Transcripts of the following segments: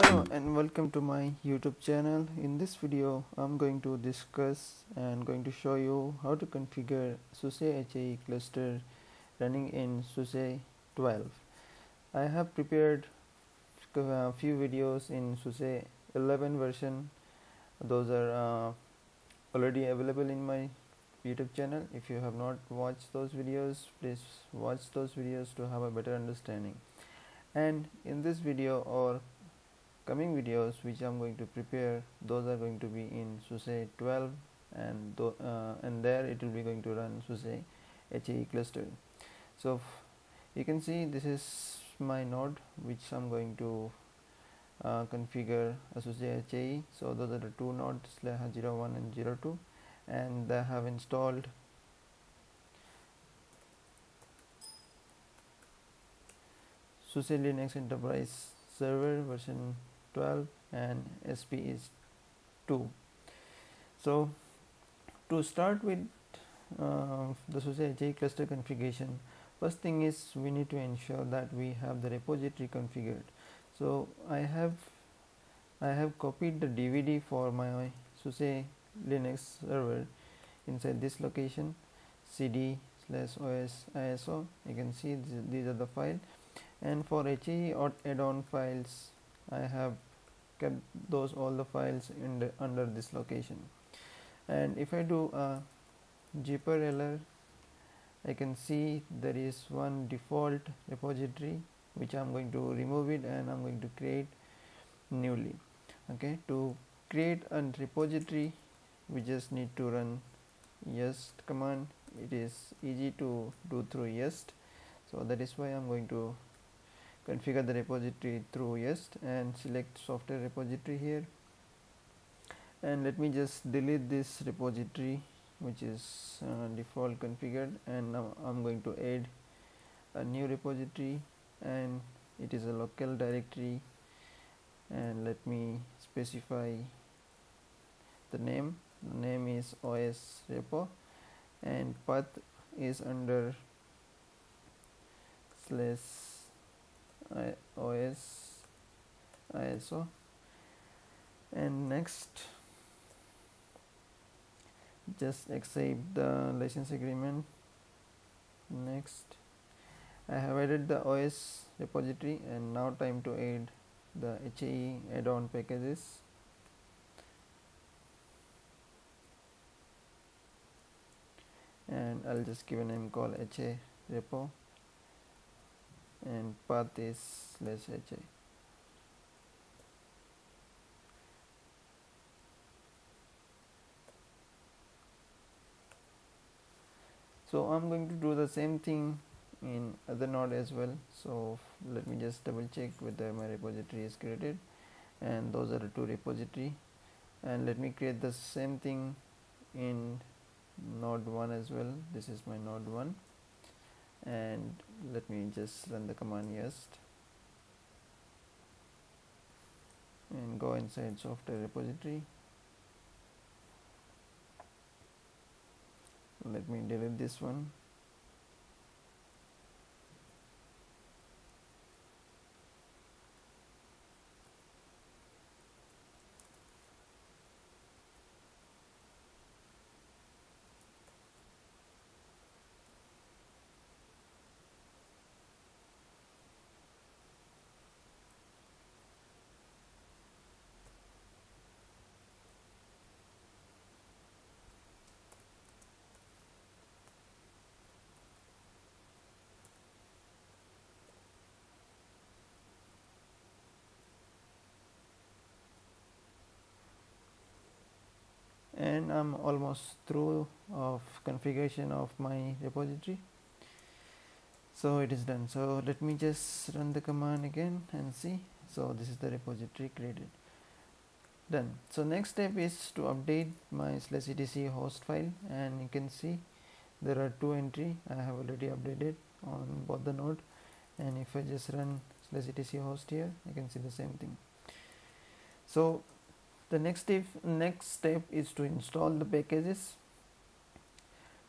Hello and welcome to my YouTube channel. In this video I'm going to discuss and going to show you how to configure SUSE HAE cluster running in SUSE 12. I have prepared a few videos in SUSE 11 version. Those are already available in my YouTube channel. If you have not watched those videos, please watch those videos to have a better understanding. And in this video or coming videos which I'm going to prepare, those are going to be in SUSE 12 and there it will be going to run SUSE HAE cluster. So you can see this is my node which I'm going to configure SUSE HAE. So those are the two nodes, 01 and 02. And I have installed SUSE Linux Enterprise server version 12 and SP is 2. So to start with the SUSE HAE cluster configuration, first thing is we need to ensure that we have the repository configured. So I have copied the DVD for my SUSE Linux server inside this location, cd/os/iso. You can see these are the files, and for HAE or add-on files I have kept those all the files in the, under this location. And if I do a zypper lr, I can see there is one default repository which I am going to remove it, and I am going to create newly. Okay, to create a repository we just need to run yast command. It is easy to do through yast, so that is why I am going to configure the repository through yast, and select software repository here, and let me just delete this repository which is default configured. And now I am going to add a new repository, and it is a local directory, and let me specify the name. The name is OS repo, and path is under /os/iso. And next just accept the license agreement. Next, I have added the OS repository, and now time to add the HAE add-on packages. And I'll just give a name called HA repo, and path is /HA. So I'm going to do the same thing in other node as well. So let me just double check whether my repository is created, and those are the two repository. And let me create the same thing in node 1 as well. This is my node 1, and let me just run the command yast and go inside software repository. Let me delete this one. And I'm almost through of configuration of my repository. So it is done. So let me just run the command again and see. So this is the repository created. Done. So next step is to update my /etc host file, and you can see there are two entry. I have already updated on both the node, and if I just run /etc host here, you can see the same thing. So the next step is to install the packages.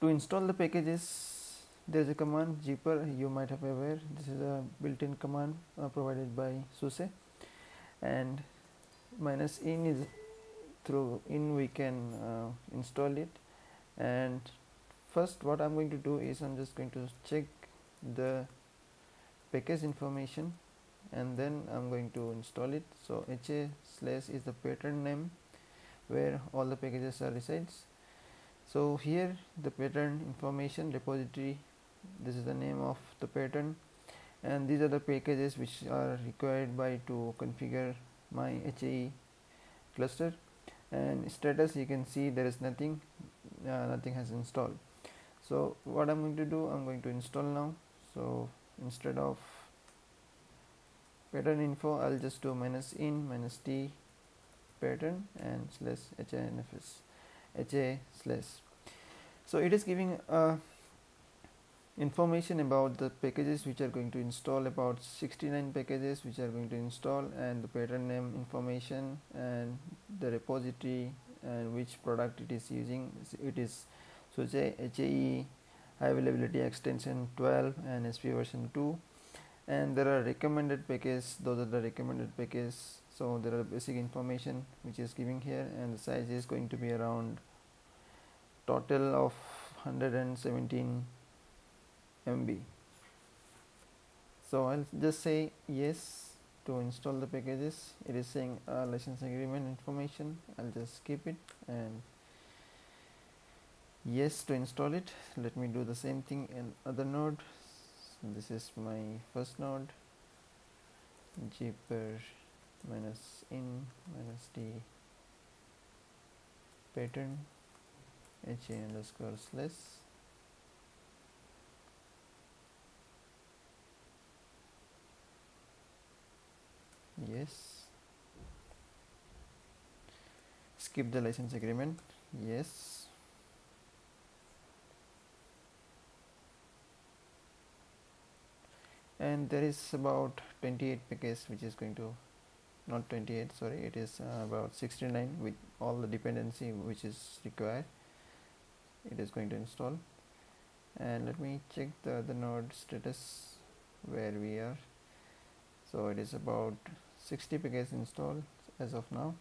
To install the packages, There is a command zypper, you might have aware. This is a built-in command provided by SUSE, and minus in is through in we can install it. And first what I'm going to do is I'm just going to check the package information and then I'm going to install it. So ha slash is the pattern name where all the packages are resides. So here the pattern information repository, this is the name of the pattern, and these are the packages which are required by to configure my HAE cluster. And status, you can see there is nothing, nothing has installed. So what I'm going to do, I'm going to install now. So instead of pattern info, I'll just do minus in minus t pattern and slash ha slash. So it is giving information about the packages which are going to install, about 69 packages which are going to install, and the pattern name information and the repository and which product it is using. It is SUSE HAE high availability extension 12 and SP version 2, and there are recommended packages, those are the recommended packages. So there are basic information which is giving here, and the size is going to be around total of 117 MB. So I'll just say yes to install the packages. It is saying license agreement information, I'll just skip it, and yes to install it. Let me do the same thing in other node. So this is my first node, zypper minus in minus t pattern ha underscore slash. Yes, skip the license agreement, yes, and there is about 28 packages which is going to, not 28, sorry, it is about 69 with all the dependency which is required. It is going to install, and let me check the other node status where we are. So it is about 60 packages installed as of now.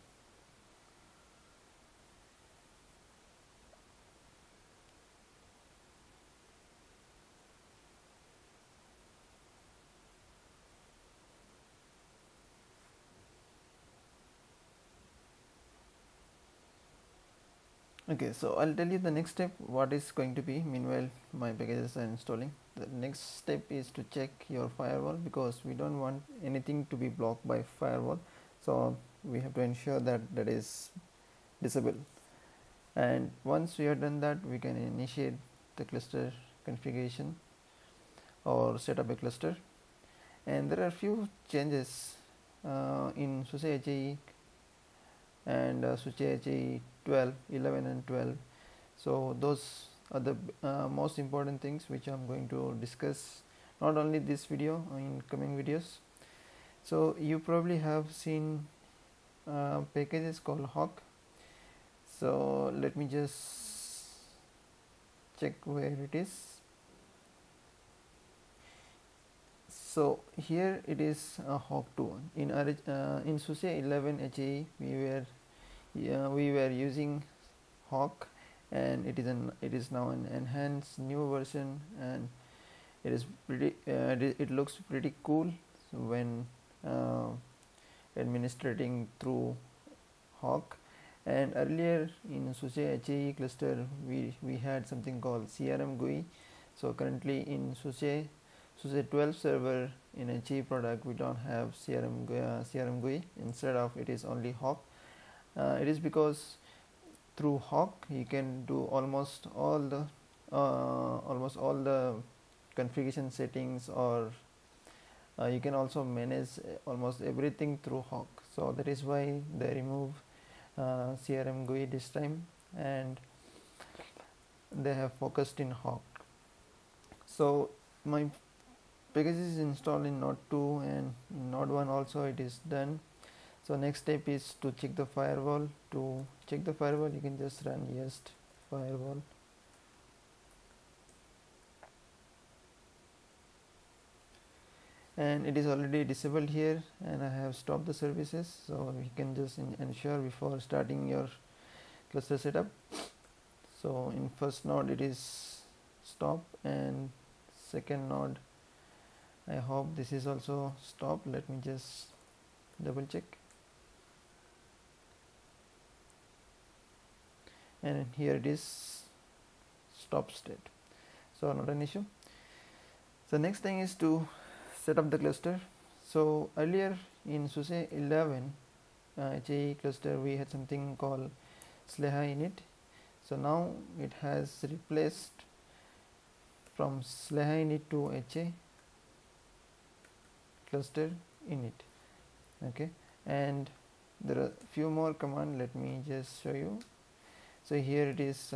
Okay, so I'll tell you the next step what is going to be. Meanwhile my packages are installing, the next step is to check your firewall, because we don't want anything to be blocked by firewall, so we have to ensure that that is disabled. And once we have done that, we can initiate the cluster configuration or set up a cluster. And there are few changes in SUSE HAE and SUSE HAE 12, 11 and 12. So those are the most important things which I'm going to discuss, not only this video, in coming videos. So you probably have seen packages called Hawk. So let me just check where it is. So here it is, Hawk 2. In SUSE 11 HAE we were using Hawk, and it is now an enhanced new version, and it is pretty it looks pretty cool. So when administrating through Hawk, and earlier in SUSE HAE cluster we had something called CRM GUI. So currently in SUSE 12 server in HAE product we don't have CRM GUI. Instead of it is only Hawk. It is because through Hawk you can do almost all the configuration settings, or you can also manage almost everything through Hawk. So that is why they remove CRM GUI this time, and they have focused in Hawk. So my packages is installed in node 2, and in node 1 also it is done. So next step is to check the firewall. To check the firewall, you can just run yast firewall and it is already disabled here, and I have stopped the services, so we can just ensure before starting your cluster setup. So in first node it is stop, and second node I hope this is also stop. Let me just double check, and here it is stop state, so not an issue. The next thing is to set up the cluster. So earlier in SUSE 11 HAE cluster we had something called /ha init. So now it has replaced from /ha init to HA cluster init. Okay, and there are few more commands. Let me just show you. So here it is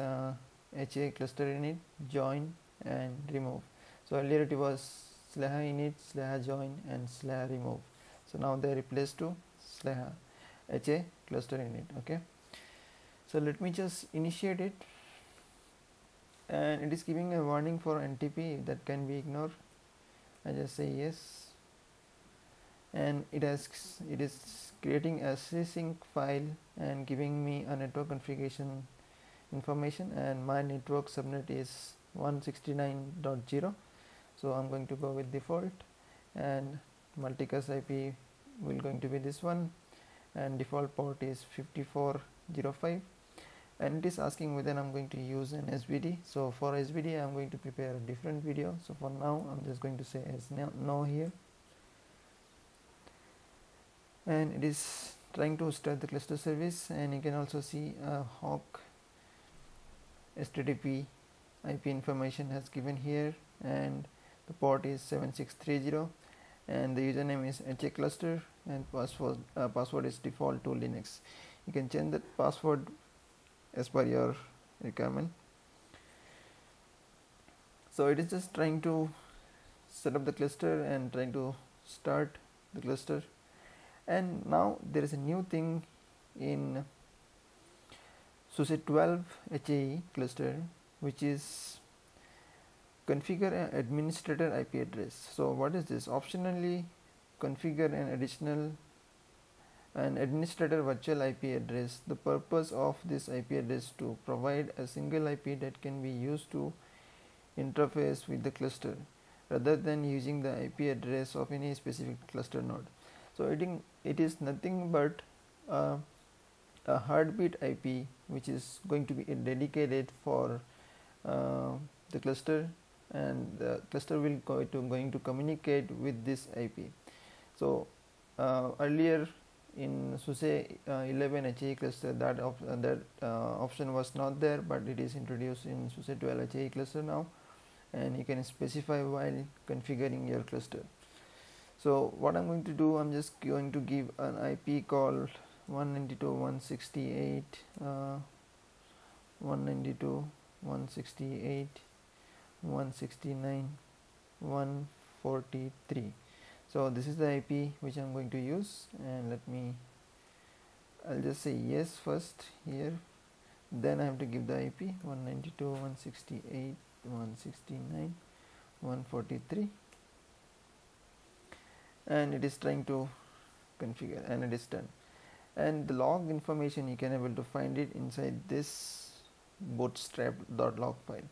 HA cluster init, join and remove. So earlier it was /init, /join and /remove. So now they replaced to /HA cluster init. Okay, so let me just initiate it, and it is giving a warning for NTP that can be ignored. I just say yes, and it asks, it is creating a Csync file and giving me a network configuration information, and my network subnet is 169.0, so I'm going to go with default, and multicast IP will going to be this one, and default port is 5405, and it is asking whether I'm going to use an SBD. So for SBD I'm going to prepare a different video, so for now I'm just going to say as no here, and it is trying to start the cluster service. And you can also see Hawk HTTP IP information has given here, and the port is 7630, and the username is HA cluster, and password is default to Linux. You can change that password as per your requirement. So it is just trying to set up the cluster and trying to start the cluster. And now there is a new thing in SUSE 12 HAE cluster, which is configure an administrator IP address. So what is this? Optionally configure an administrator virtual IP address. The purpose of this IP address to provide a single IP that can be used to interface with the cluster rather than using the IP address of any specific cluster node. So it is nothing but a heartbeat IP, which is going to be dedicated for the cluster, and the cluster will going to communicate with this IP. So earlier in SUSE 11 HAE cluster that option was not there, but it is introduced in SUSE 12 HAE cluster now, and you can specify while configuring your cluster. So what I'm going to do, I'm just going to give an IP called 192.168.169.143. So this is the IP which I'm going to use, and I'll just say yes first here, then I have to give the IP 192.168.169.143. And it is trying to configure, and it is done. And the log information you can able to find it inside this bootstrap.log file.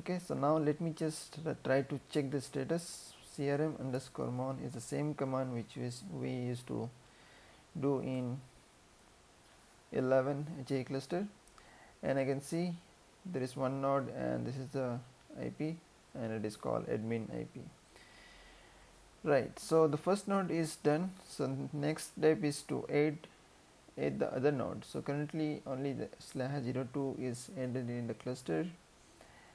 Okay, so now let me just try to check the status. crm_mon is the same command which we used to do in 11 HAE cluster, and I can see there is one node, and this is the IP, and it is called admin IP. Right, so the first node is done. So next step is to add the other node. So currently only the /02 is added in the cluster,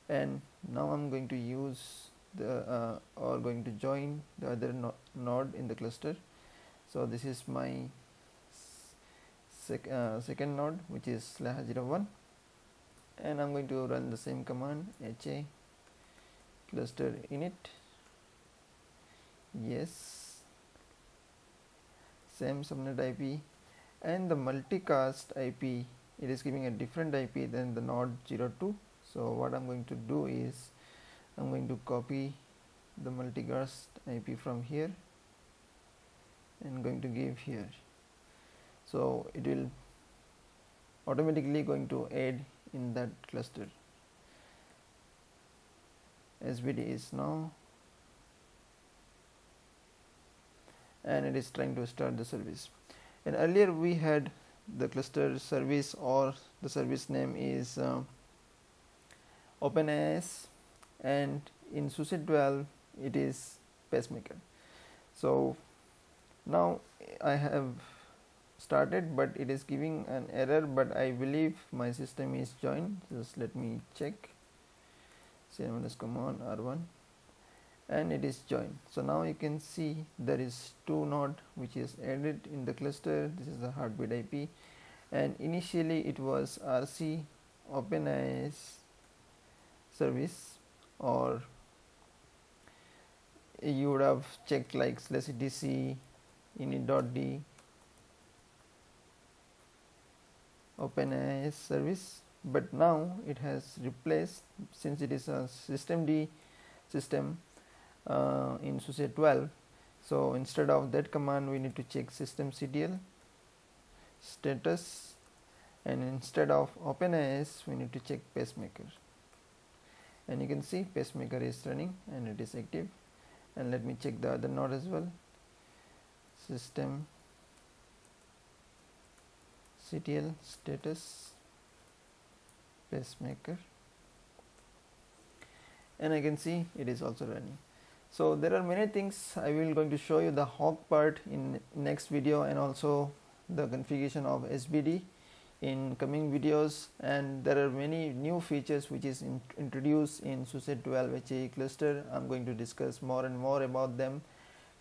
and now I'm going to use the join the other node in the cluster. So this is my second node, which is /01, and I'm going to run the same command HA cluster init. Yes, same subnet IP, and the multicast IP, it is giving a different IP than the node 02. So what I'm going to do is I'm going to copy the multicast IP from here and going to give here. So it will automatically going to add in that cluster. SBD is now, and it is trying to start the service. And earlier we had the cluster service, or the service name is OpenAIS, and in SUSE 12 it is Pacemaker. So now I have started, but it is giving an error, but I believe my system is joined. Just let me check. crm_mon R1, and it is joined. So now you can see there is 2 node which is added in the cluster. This is the heartbeat IP, and initially it was RC OpenAIS service, or you would have checked like /DC init.d OpenAIS service, but now it has replaced, since it is a systemd system in SUSE 12. So instead of that command, we need to check systemctl status, and instead of OpenAIS, we need to check Pacemaker. And you can see Pacemaker is running and it is active. And let me check the other node as well. Systemctl status Pacemaker, and I can see it is also running. So there are many things. I will going to show you the Hawk part in next video, and also the configuration of SBD in coming videos. And there are many new features which is introduced in SUSE 12 HAE cluster. I'm going to discuss more and more about them.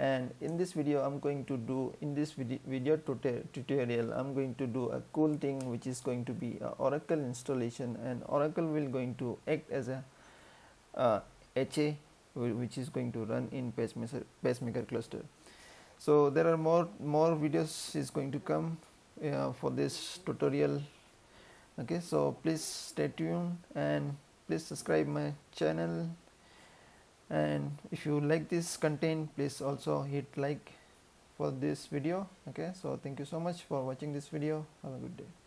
And in this video, I'm going to do, in this video tutorial, I'm going to do a cool thing, which is going to be a Oracle installation, and Oracle will going to act as a HA, which is going to run in Pacemaker cluster. So there are more videos is going to come for this tutorial. Okay, so please stay tuned and please subscribe my channel. And if you like this content, please also hit like for this video. Okay, so thank you so much for watching this video. Have a good day.